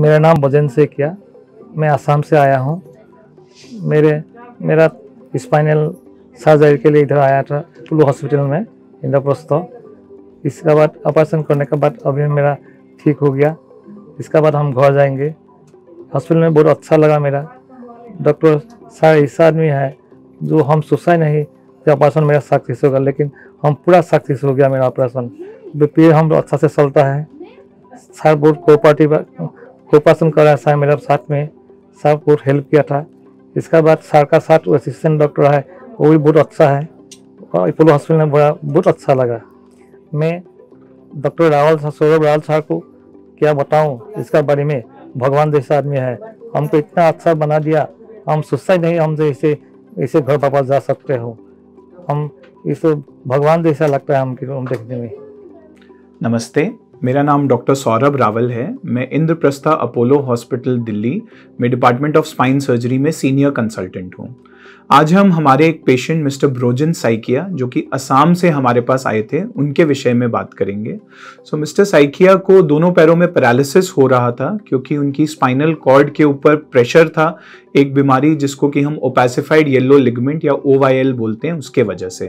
मेरा नाम ब्रोजेन सैकिया, मैं आसाम से आया हूँ। मेरा स्पाइनल सर्जरी के लिए इधर आया था अपोलो हॉस्पिटल में इंद्रप्रस्थ। इसका बाद ऑपरेशन करने के बाद अभी मेरा ठीक हो गया। इसका बाद हम घर जाएंगे। हॉस्पिटल में बहुत अच्छा लगा मेरा। डॉक्टर सर ऐसा आदमी है जो हम सोचा नहीं कि ऑपरेशन मेरा सक्सेस होगा, लेकिन हम पूरा सक्सेस हो गया मेरा ऑपरेशन। पेड़ हम अच्छा से चलता है। सर बहुत कोऑपरेशन कर रहा है। सर मेरा साथ में सर बहुत हेल्प किया था। इसका बाद सर का साथ असिस्टेंट डॉक्टर है, वो भी बहुत अच्छा है। और अपोलो हॉस्पिटल में बड़ा बहुत अच्छा लगा। मैं डॉक्टर रावल सौरभ रावल सर को क्या बताऊँ इसका बारे में। भगवान जैसा आदमी है, हमको इतना अच्छा बना दिया। हम सोचता ही नहीं हम जैसे ऐसे घर वापस जा सकते हो। हम इसे भगवान जैसा लगता है हम देखने में। नमस्ते, मेरा नाम डॉक्टर सौरभ रावल है। मैं इंद्रप्रस्था अपोलो हॉस्पिटल दिल्ली में डिपार्टमेंट ऑफ स्पाइन सर्जरी में सीनियर कंसल्टेंट हूँ। आज हम हमारे एक पेशेंट मिस्टर ब्रोजेन साइकिया, जो कि असम से हमारे पास आए थे, उनके विषय में बात करेंगे। सो मिस्टर साइकिया को दोनों पैरों में पैरालिसिस हो रहा था क्योंकि उनकी स्पाइनल कॉर्ड के ऊपर प्रेशर था, एक बीमारी जिसको कि हम ओसिफाइड येलो लिगमेंट या OYAL बोलते हैं, उसके वजह से।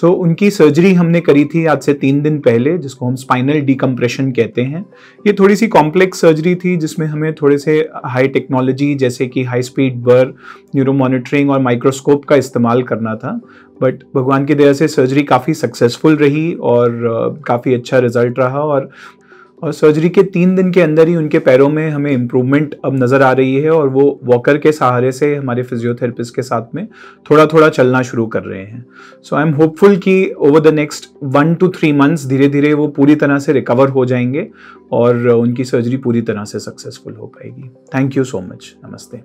सो उनकी सर्जरी हमने करी थी आज से 3 दिन पहले, जिसको हम स्पाइनल डिकम्प्रेशन कहते हैं। ये थोड़ी सी कॉम्प्लेक्स सर्जरी थी जिसमें हमें थोड़े से हाई टेक्नोलॉजी जैसे कि high speed burr, neuro monitoring और माइक्रोस्कोप का इस्तेमाल करना था। बट भगवान की दया से सर्जरी काफ़ी सक्सेसफुल रही और काफ़ी अच्छा रिजल्ट रहा। और सर्जरी के 3 दिन के अंदर ही उनके पैरों में हमें इम्प्रूवमेंट अब नज़र आ रही है और वो वॉकर के सहारे से हमारे फिजियोथेरेपिस्ट के साथ में थोड़ा थोड़ा चलना शुरू कर रहे हैं। सो आई एम होपफुल कि over the next 1 to 3 months धीरे धीरे वो पूरी तरह से रिकवर हो जाएंगे और उनकी सर्जरी पूरी तरह से सक्सेसफुल हो पाएगी। Thank you so much. नमस्ते।